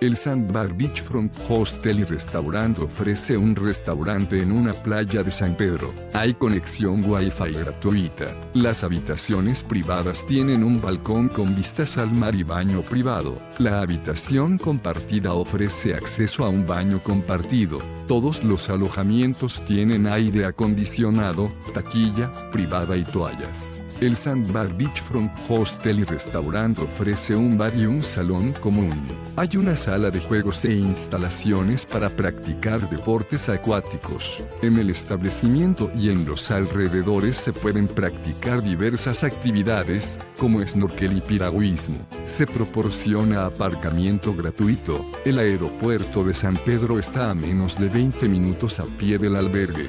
El Sandbar Beachfront Hostel y Restaurante ofrece un restaurante en una playa de San Pedro. Hay conexión Wi-Fi gratuita. Las habitaciones privadas tienen un balcón con vistas al mar y baño privado. La habitación compartida ofrece acceso a un baño compartido. Todos los alojamientos tienen aire acondicionado, taquilla privada y toallas. El Sandbar Beachfront Hostel y Restaurante ofrece un bar y un salón común. Hay una sala de juegos e instalaciones para practicar deportes acuáticos. En el establecimiento y en los alrededores se pueden practicar diversas actividades, como snorkel y piragüismo. Se proporciona aparcamiento gratuito. El aeropuerto de San Pedro está a menos de 20 minutos a pie del albergue.